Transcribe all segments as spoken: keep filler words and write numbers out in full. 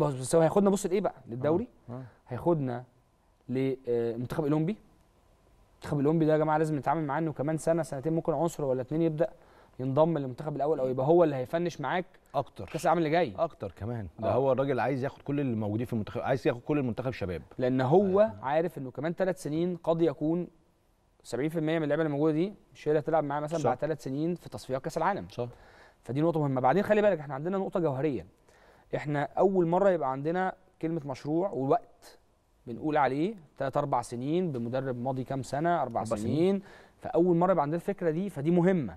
بس هو هياخدنا بص لايه بقى؟ للدوري آه. آه. هياخدنا لمنتخب الاولمبي. المنتخب الاولمبي ده يا جماعه لازم نتعامل معاه انه كمان سنه سنتين ممكن عنصر ولا اتنين يبدا ينضم للمنتخب الاول او يبقى هو اللي هيفنش معاك اكتر كاس العالم اللي جاي اكتر كمان. ده آه. هو الراجل عايز ياخد كل اللي موجودين في المنتخب، عايز ياخد كل المنتخب شباب، لان هو آه. عارف انه كمان ثلاث سنين قد يكون سبعين في المية من اللعيبه اللي موجوده دي مش هي اللي هتلعب معاه مثلا صح. بعد ثلاث سنين في تصفيات كاس العالم صح. فدي نقطه مهمه. بعدين خلي بالك احنا عندنا نقطه جوهريه، احنا اول مره يبقى عندنا كلمه مشروع ووقت بنقول عليه ثلاث اربع سنين بمدرب ماضي كام سنه اربع سنين. سنين فاول مره يبقى عندنا الفكره دي، فدي مهمه،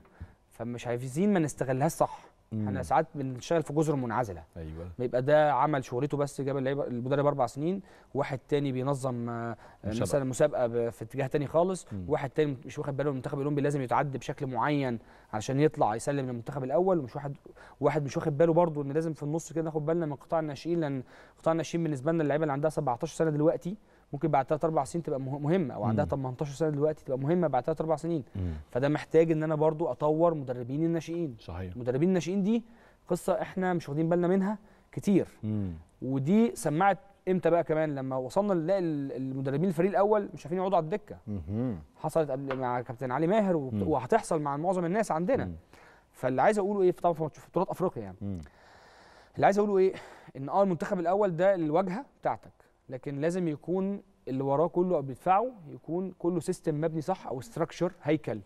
فمش عايزين ما نستغلهاش صح. مم. احنا ساعات بنشتغل في جزر منعزله، ايوه بيبقى ده عمل شهرته بس جاب المدرب اربع سنين، واحد تاني بينظم مسابقة. مثلا مسابقه في اتجاه تاني خالص، مم. واحد تاني مش واخد باله من المنتخب الاولمبي لازم يتعدي بشكل معين علشان يطلع يسلم للمنتخب الاول، ومش واحد واحد مش واخد باله برضه ان لازم في النص كده ناخد بالنا من قطاع الناشئين، لان قطاع الناشئين بالنسبه لنا اللعيبه اللي عندها سبعتاشر سنه دلوقتي ممكن بعد ثلاث اربع سنين تبقى مهمه، او عندها تمنتاشر سنه دلوقتي تبقى مهمه بعد ثلاث اربع سنين. مم. فده محتاج ان انا برضو اطور مدربين الناشئين. صحيح. مدربين الناشئين دي قصه احنا مش واخدين بالنا منها كتير. مم. ودي سمعت امتى بقى؟ كمان لما وصلنا نلاقي المدربين الفريق الاول مش عارفين يقعدوا على الدكه. مم. حصلت قبل مع كابتن علي ماهر وهتحصل مع معظم الناس عندنا. مم. فاللي عايز اقوله ايه، طبعا في بطولات افريقيا يعني. مم. اللي عايز اقوله ايه، ان اه المنتخب الاول ده الواجهه بتاعتك، لكن لازم يكون اللي وراه كله بيدفعه يكون كله سيستم مبني صح، او ستراكشر هيكل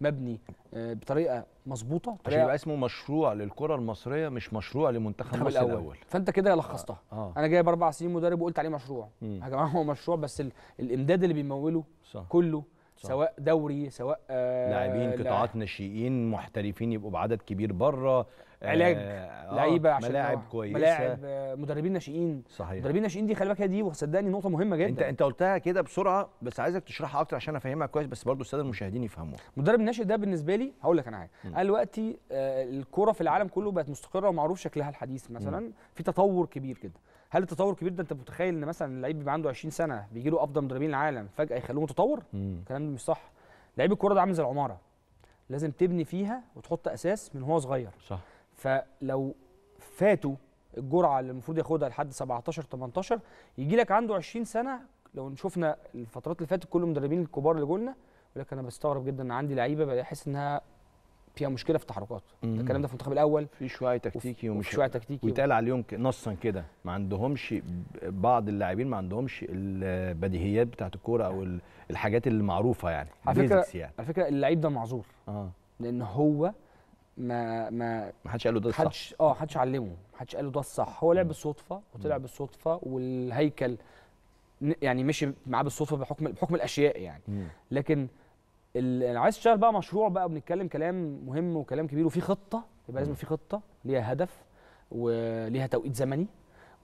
مبني بطريقه مظبوطه عشان يبقى اسمه مشروع للكره المصريه، مش مشروع لمنتخب مصر الاول. فانت كده لخصتها. آه. آه. انا جايب اربع سنين مدرب وقلت عليه مشروع. يا جماعه هو مشروع، بس الامداد اللي بيموله صح. كله صح. سواء دوري سواء آه لاعبين، قطاعات ناشئين، محترفين يبقوا بعدد كبير بره، علاج آه لعيبه عشان ملاعب كويسه، ملاعب آه مدربين ناشئين. صحيح. مدربين ناشئين دي خلي بالك، هي دي وصدقني نقطه مهمه جدا. انت انت قلتها كده بسرعه بس عايزك تشرحها اكتر عشان افهمها كويس، بس برضو الساده المشاهدين يفهموها. المدرب الناشئ ده بالنسبه لي هقول لك انا حاجه، انا دلوقتي آه الكره في العالم كله بقت مستقره ومعروف شكلها الحديث مثلا. م. في تطور كبير جدا. هل التطور كبير ده انت متخيل ان مثلا اللعيب بيبقى عنده عشرين سنه بيجي له افضل مدربين العالم فجاه يخلوه متطور؟ الكلام ده مش صح. لعيب الكوره ده عامل زي العماره، لازم تبني فيها وتحط اساس من هو صغير. صح. فلو فاتوا الجرعه اللي المفروض ياخدها لحد سبعتاشر تمنتاشر يجي لك عنده عشرين سنه. لو شفنا الفترات اللي فاتت كل المدربين الكبار اللي جولنا يقول لك انا بستغرب جدا ان عندي لعيبه بحس انها فيها مشكله في التحركات. الكلام ده في المنتخب الاول في شويه تكتيكي ومش شويه تكتيكي ويتقال عليهم نصا كده، ما عندهمش بعض اللاعبين ما عندهمش البديهيات بتاعه الكوره او الحاجات المعروفه يعني. على فكره يعني. على فكره اللعيب ده معذور آه. لان هو ما ما ما حدش قال له ده الصح، حدش اه حدش علمه، ما حدش قال له ده الصح، هو لعب بالصدفه وطلع بالصدفه والهيكل يعني مشي معاه بالصدفه بحكم بحكم الاشياء يعني. مم. لكن اللي عايز تشتغل بقى مشروع بقى، بنتكلم كلام مهم وكلام كبير وفي خطه، يبقى لازم في خطه ليها هدف وليها توقيت زمني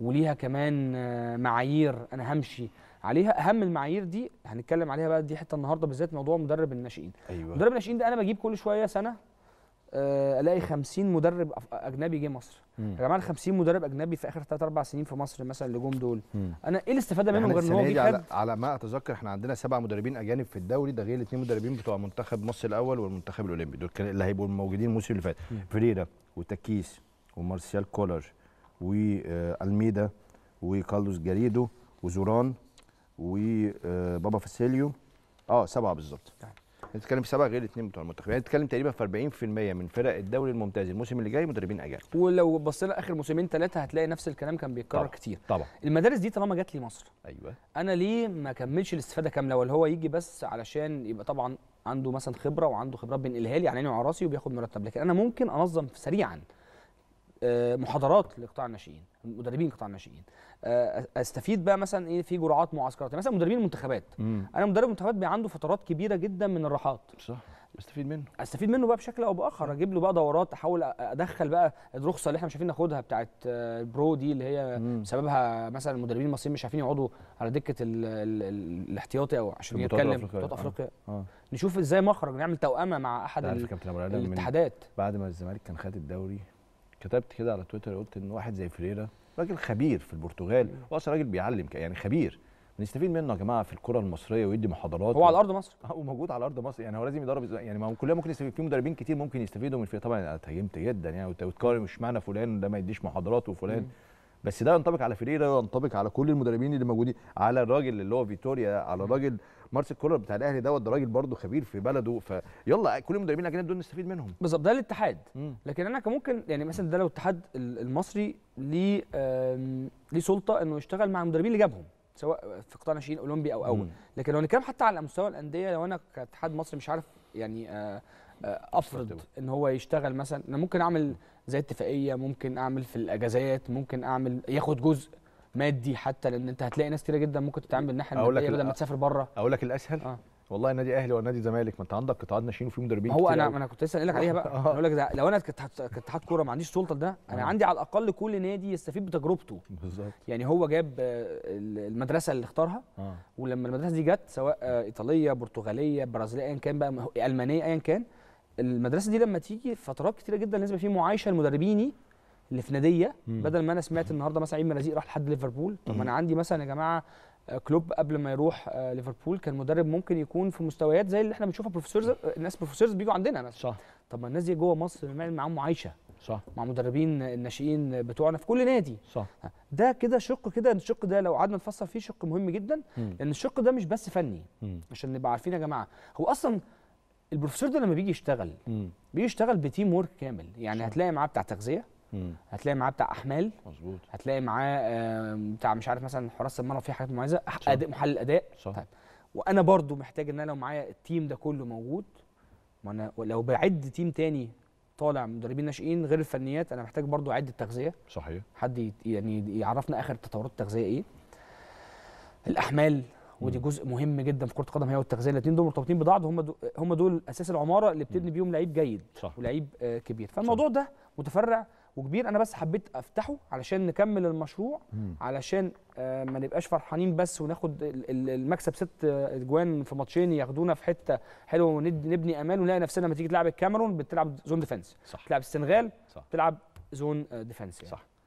وليها كمان معايير انا همشي عليها. اهم المعايير دي هنتكلم عليها بقى، دي حته النهارده بالذات موضوع مدرب الناشئين. أيوة. مدرب الناشئين ده انا بجيب كل شويه سنه الاقي خمسين مدرب اجنبي جه مصر. يا جماعه خمسين مدرب اجنبي في اخر ثلاث اربع سنين في مصر مثلا اللي جم دول، مم. انا ايه الاستفاده منهم غير ان هو بيخد... على, على ما اتذكر احنا عندنا سبع مدربين اجانب في الدوري ده، غير الاثنين مدربين بتوع منتخب مصر الاول والمنتخب الاولمبي، دول اللي هيبقوا موجودين الموسم اللي فات، فريرا وتكيس ومارسيال كولر والميدا وكارلوس جاريدو وزوران وبابا فاسيليو. اه سبعه بالظبط، نتكلم في سبعه غير الاثنين بتوع المنتخب، يعني نتكلم تقريبا في اربعين في المية من فرق الدوري الممتاز الموسم اللي جاي مدربين اجانب. ولو بصينا اخر موسمين ثلاثه هتلاقي نفس الكلام كان بيتكرر طبعًا. كتير. طبعا المدارس دي طالما جات لي مصر، ايوه انا ليه ما اكملش الاستفاده كامله، ولا هو يجي بس علشان يبقى طبعا عنده مثلا خبره وعنده خبرات بينقلها لي على عيني وعلى راسي وبياخد مرتب، لكن انا ممكن انظم سريعا محاضرات لقطاع الناشئين، مدربين قطاع الناشئين، استفيد بقى مثلا ايه في جرعات معسكرات مثلا مدربين المنتخبات. مم. انا مدرب المنتخبات بقى عنده فترات كبيره جدا من الراحات، صح، استفيد منه استفيد منه بقى بشكل او باخر، اجيب له بقى دورات، احاول ادخل بقى الرخصه اللي احنا مش عارفين ناخدها بتاعه برو دي اللي هي مم. سببها مثلا المدربين المصريين مش عارفين يقعدوا على دكه ال ال ال الاحتياطي او عشان يتكلم بطولات افريقيا. آه. آه. نشوف ازاي مخرج نعمل توأمه مع احد الاتحادات. بعد ما الزمالك كان خد الدوري كتبت كده على تويتر قلت ان واحد زي فريرا راجل خبير في البرتغال واصلا راجل بيعلم يعني خبير، بنستفيد منه يا جماعه في الكره المصريه ويدي محاضرات هو و... على ارض مصر هو موجود على ارض مصر يعني، هو لازم يدرب يعني، ما كلنا ممكن نستفيد، في مدربين كتير ممكن يستفيدوا من الفريق. طبعا انا اتهاجمت جدا يعني، وتقارن مش معنى فلان ده ما يديش محاضرات وفلان بس ده ينطبق على فيريرا، ينطبق على كل المدربين اللي موجودين، على الراجل اللي هو فيتوريا، على الراجل مارسيل كولر بتاع الاهلي دوت، ده راجل برضه خبير في بلده، فيلا كل المدربين الاجانب دول نستفيد منهم. بالظبط، ده الاتحاد. لكن انا كممكن يعني مثلا ده لو الاتحاد المصري ليه ليه سلطه انه يشتغل مع المدربين اللي جابهم سواء في قطاع ناشئين اولمبي او اول. لكن لو نتكلم حتى على مستوى الانديه، لو انا كاتحاد مصري مش عارف يعني افرض ان هو يشتغل مثلا، انا ممكن اعمل زي اتفاقيه، ممكن اعمل في الاجازات، ممكن اعمل ياخد جزء مادي حتى، لان انت هتلاقي ناس كتيره جدا ممكن تتعامل بالناحيه الماديه بدل ما تسافر بره. اقول لك الاسهل آه. والله نادي اهلي ونادي زمالك، ما انت عندك قطاعات ناشئين وفي مدربين. هو انا انا كنت لسه قايل لك عليها بقى. آه. اقول لك ده لو انا كاتحاد كوره ما عنديش سلطه ده، انا آه. عندي على الاقل كل نادي يستفيد بتجربته. بالظبط، يعني هو جاب المدرسه اللي اختارها آه. ولما المدرسه دي جت سواء ايطاليه، برتغاليه، برازيليه، ايا كان بقى، المانيه، ايا كان، المدرسه دي لما تيجي فترات كتيره جدا لازم في معايشه لمدربيني اللي في ناديه، بدل ما انا سمعت النهارده مثلا عيد مرازيق راح لحد ليفربول. طب ما انا عندي مثلا يا جماعه كلوب قبل ما يروح ليفربول كان مدرب ممكن يكون في مستويات زي اللي احنا بنشوفها بروفيسورز، الناس بروفيسورز بيجوا عندنا مثلا. صح. طب ما الناس دي جوه مصر نعمل معاهم معايشه. صح. مع مدربين الناشئين بتوعنا في كل نادي. صح. ده كده شق، كده الشق ده لو قعدنا نفصل فيه شق مهم جدا، لان الشق ده مش بس فني، مم. عشان نبقى عارفين يا جماعه، هو اصلا البروفيسور ده لما بيجي يشتغل مم. بيجي يشتغل بتيم وورك كامل، يعني صح. هتلاقي معاه بتاع تغذيه، مم. هتلاقي معاه بتاع احمال، مظبوط، هتلاقي معاه بتاع مش عارف مثلا حراس المرمى، في حاجات مميزه، اداء، محلل اداء. طيب وانا برضو محتاج ان انا لو معايا التيم ده كله موجود، ما انا لو بعد تيم تاني طالع مدربين ناشئين غير الفنيات، انا محتاج برضو اعد التغذيه. صحيح، حد يعني يعرفنا اخر تطورات التغذيه ايه، الاحمال، ودي جزء مهم جدا في كرة القدم، هي والتغذية، الاثنين دول مرتبطين ببعض، هم هم دول اساس العمارة اللي بتبني بيهم لعيب جيد ولعيب كبير. فالموضوع ده متفرع وكبير، انا بس حبيت افتحه علشان نكمل المشروع، علشان ما نبقاش فرحانين بس وناخد المكسب ست اجوان في ماتشين ياخدونا في حتة حلوة ونبني امان، ونلاقي نفسنا لما تيجي تلعب الكاميرون بتلعب زون ديفنس، بتلعب السنغال بتلعب زون ديفنس يعني. صح.